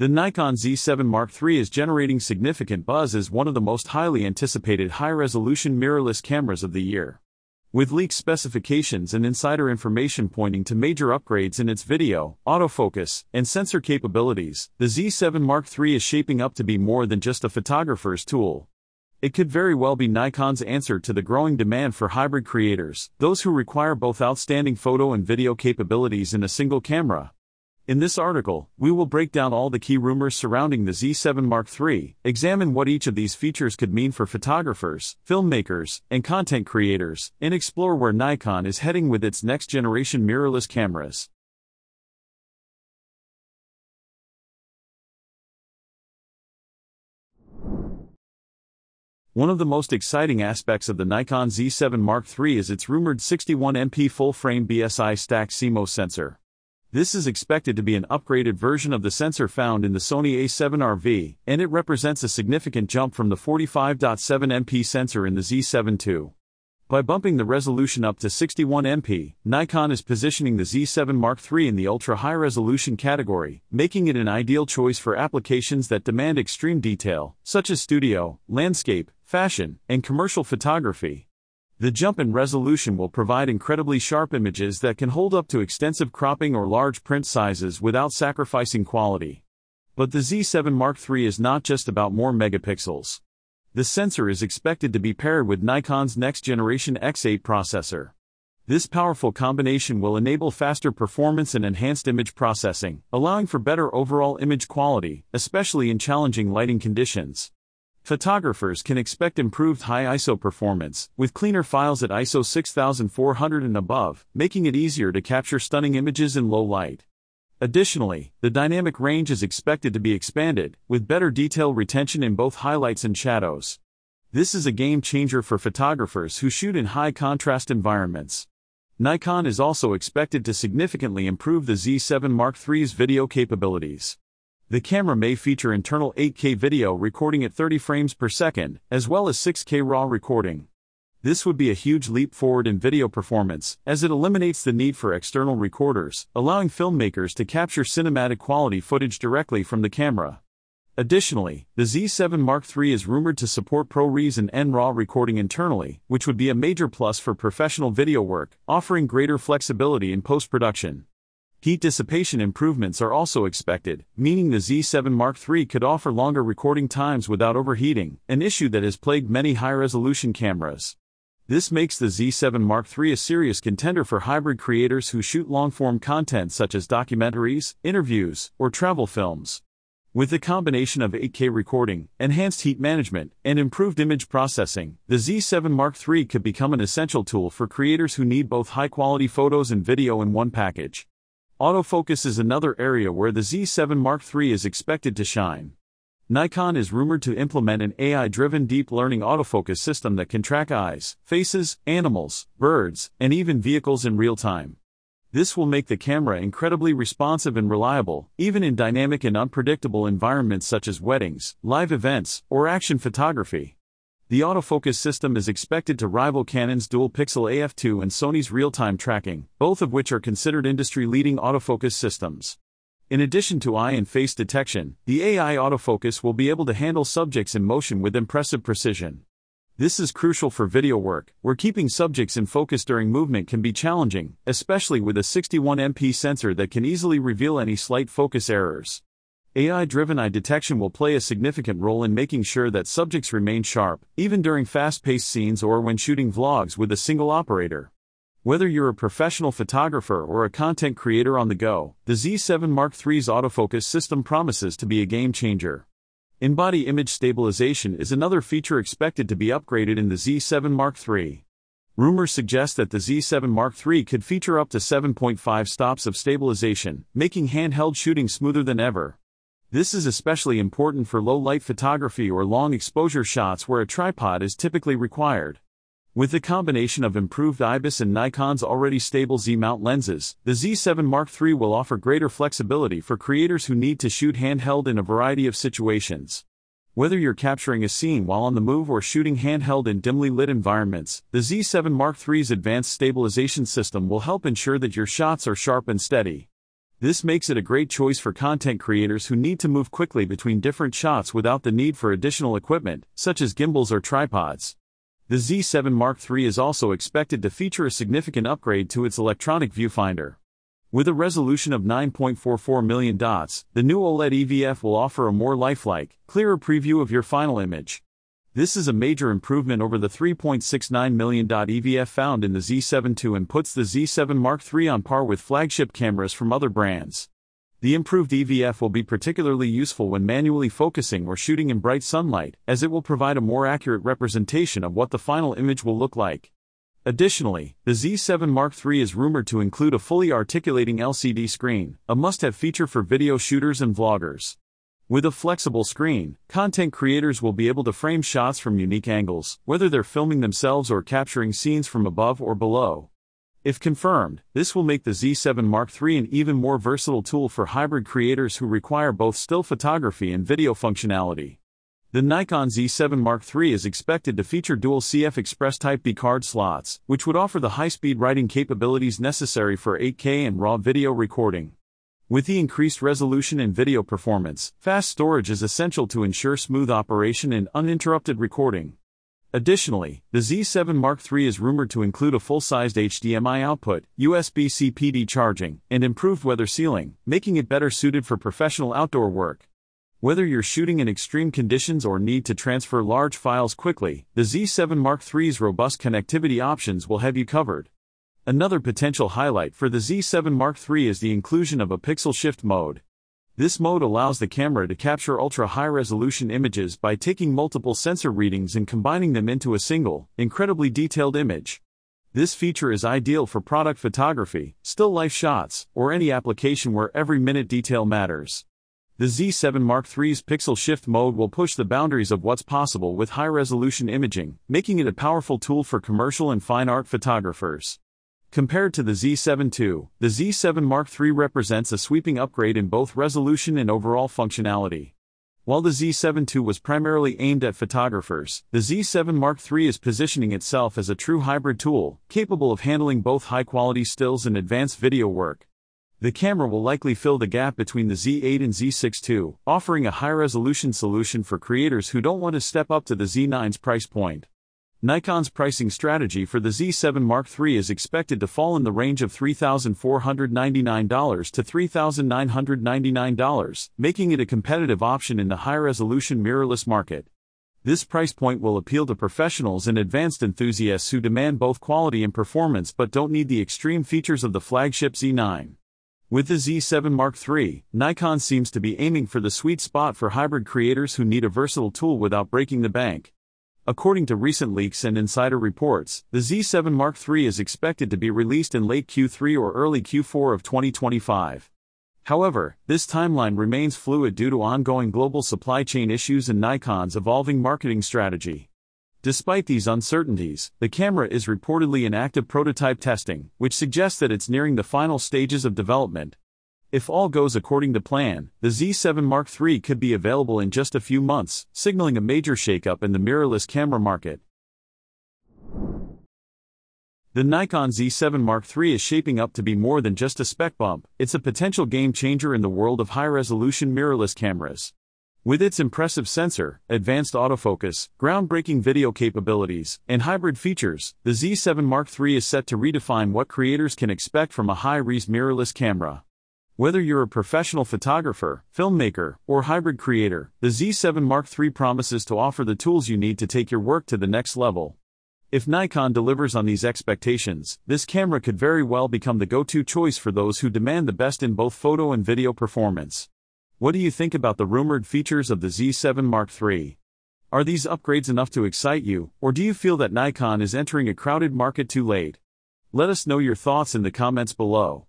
The Nikon Z7 Mark III is generating significant buzz as one of the most highly anticipated high-resolution mirrorless cameras of the year. With leaked specifications and insider information pointing to major upgrades in its video, autofocus, and sensor capabilities, the Z7 Mark III is shaping up to be more than just a photographer's tool. It could very well be Nikon's answer to the growing demand for hybrid creators, those who require both outstanding photo and video capabilities in a single camera. In this article, we will break down all the key rumors surrounding the Z7 Mark III, examine what each of these features could mean for photographers, filmmakers, and content creators, and explore where Nikon is heading with its next-generation mirrorless cameras. One of the most exciting aspects of the Nikon Z7 Mark III is its rumored 61MP full-frame BSI stacked CMOS sensor. This is expected to be an upgraded version of the sensor found in the Sony A7R V, and it represents a significant jump from the 45.7MP sensor in the Z7 II. By bumping the resolution up to 61MP, Nikon is positioning the Z7 Mark III in the ultra-high-resolution category, making it an ideal choice for applications that demand extreme detail, such as studio, landscape, fashion, and commercial photography. The jump in resolution will provide incredibly sharp images that can hold up to extensive cropping or large print sizes without sacrificing quality. But the Z7 Mark III is not just about more megapixels. The sensor is expected to be paired with Nikon's next-generation X8 processor. This powerful combination will enable faster performance and enhanced image processing, allowing for better overall image quality, especially in challenging lighting conditions. Photographers can expect improved high ISO performance, with cleaner files at ISO 6400 and above, making it easier to capture stunning images in low light. Additionally, the dynamic range is expected to be expanded, with better detail retention in both highlights and shadows. This is a game-changer for photographers who shoot in high-contrast environments. Nikon is also expected to significantly improve the Z7 Mark III's video capabilities. The camera may feature internal 8K video recording at 30 frames per second, as well as 6K RAW recording. This would be a huge leap forward in video performance, as it eliminates the need for external recorders, allowing filmmakers to capture cinematic quality footage directly from the camera. Additionally, the Z7 Mark III is rumored to support ProRes and N-RAW recording internally, which would be a major plus for professional video work, offering greater flexibility in post-production. Heat dissipation improvements are also expected, meaning the Z7 Mark III could offer longer recording times without overheating, an issue that has plagued many high-resolution cameras. This makes the Z7 Mark III a serious contender for hybrid creators who shoot long-form content such as documentaries, interviews, or travel films. With the combination of 8K recording, enhanced heat management, and improved image processing, the Z7 Mark III could become an essential tool for creators who need both high-quality photos and video in one package. Autofocus is another area where the Z7 Mark III is expected to shine. Nikon is rumored to implement an AI-driven deep learning autofocus system that can track eyes, faces, animals, birds, and even vehicles in real time. This will make the camera incredibly responsive and reliable, even in dynamic and unpredictable environments such as weddings, live events, or action photography. The autofocus system is expected to rival Canon's dual-pixel AF2 and Sony's real-time tracking, both of which are considered industry-leading autofocus systems. In addition to eye and face detection, the AI autofocus will be able to handle subjects in motion with impressive precision. This is crucial for video work, where keeping subjects in focus during movement can be challenging, especially with a 61MP sensor that can easily reveal any slight focus errors. AI-driven eye detection will play a significant role in making sure that subjects remain sharp, even during fast-paced scenes or when shooting vlogs with a single operator. Whether you're a professional photographer or a content creator on the go, the Z7 Mark III's autofocus system promises to be a game-changer. In-body image stabilization is another feature expected to be upgraded in the Z7 Mark III. Rumors suggest that the Z7 Mark III could feature up to 7.5 stops of stabilization, making handheld shooting smoother than ever. This is especially important for low-light photography or long-exposure shots where a tripod is typically required. With the combination of improved IBIS and Nikon's already stable Z-mount lenses, the Z7 Mark III will offer greater flexibility for creators who need to shoot handheld in a variety of situations. Whether you're capturing a scene while on the move or shooting handheld in dimly lit environments, the Z7 Mark III's advanced stabilization system will help ensure that your shots are sharp and steady. This makes it a great choice for content creators who need to move quickly between different shots without the need for additional equipment, such as gimbals or tripods. The Z7 Mark III is also expected to feature a significant upgrade to its electronic viewfinder. With a resolution of 9.44 million dots, the new OLED EVF will offer a more lifelike, clearer preview of your final image. This is a major improvement over the 3.69 million dot EVF found in the Z7 II and puts the Z7 Mark III on par with flagship cameras from other brands. The improved EVF will be particularly useful when manually focusing or shooting in bright sunlight, as it will provide a more accurate representation of what the final image will look like. Additionally, the Z7 Mark III is rumored to include a fully articulating LCD screen, a must-have feature for video shooters and vloggers. With a flexible screen, content creators will be able to frame shots from unique angles, whether they're filming themselves or capturing scenes from above or below. If confirmed, this will make the Z7 Mark III an even more versatile tool for hybrid creators who require both still photography and video functionality. The Nikon Z7 Mark III is expected to feature dual CFexpress Type B card slots, which would offer the high-speed writing capabilities necessary for 8K and RAW video recording. With the increased resolution and video performance, fast storage is essential to ensure smooth operation and uninterrupted recording. Additionally, the Z7 Mark III is rumored to include a full-sized HDMI output, USB-C PD charging, and improved weather sealing, making it better suited for professional outdoor work. Whether you're shooting in extreme conditions or need to transfer large files quickly, the Z7 Mark III's robust connectivity options will have you covered. Another potential highlight for the Z7 Mark III is the inclusion of a pixel shift mode. This mode allows the camera to capture ultra-high-resolution images by taking multiple sensor readings and combining them into a single, incredibly detailed image. This feature is ideal for product photography, still-life shots, or any application where every minute detail matters. The Z7 Mark III's pixel shift mode will push the boundaries of what's possible with high-resolution imaging, making it a powerful tool for commercial and fine art photographers. Compared to the Z7 II, the Z7 Mark III represents a sweeping upgrade in both resolution and overall functionality. While the Z7 II was primarily aimed at photographers, the Z7 Mark III is positioning itself as a true hybrid tool, capable of handling both high-quality stills and advanced video work. The camera will likely fill the gap between the Z8 and Z6 II, offering a high-resolution solution for creators who don't want to step up to the Z9's price point. Nikon's pricing strategy for the Z7 Mark III is expected to fall in the range of $3,499 to $3,999, making it a competitive option in the high-resolution mirrorless market. This price point will appeal to professionals and advanced enthusiasts who demand both quality and performance but don't need the extreme features of the flagship Z9. With the Z7 Mark III, Nikon seems to be aiming for the sweet spot for hybrid creators who need a versatile tool without breaking the bank. According to recent leaks and insider reports, the Z7 Mark III is expected to be released in late Q3 or early Q4 of 2025. However, this timeline remains fluid due to ongoing global supply chain issues and Nikon's evolving marketing strategy. Despite these uncertainties, the camera is reportedly in active prototype testing, which suggests that it's nearing the final stages of development. If all goes according to plan, the Z7 Mark III could be available in just a few months, signaling a major shakeup in the mirrorless camera market. The Nikon Z7 Mark III is shaping up to be more than just a spec bump, it's a potential game changer in the world of high-resolution mirrorless cameras. With its impressive sensor, advanced autofocus, groundbreaking video capabilities, and hybrid features, the Z7 Mark III is set to redefine what creators can expect from a high-res mirrorless camera. Whether you're a professional photographer, filmmaker, or hybrid creator, the Z7 Mark III promises to offer the tools you need to take your work to the next level. If Nikon delivers on these expectations, this camera could very well become the go-to choice for those who demand the best in both photo and video performance. What do you think about the rumored features of the Z7 Mark III? Are these upgrades enough to excite you, or do you feel that Nikon is entering a crowded market too late? Let us know your thoughts in the comments below.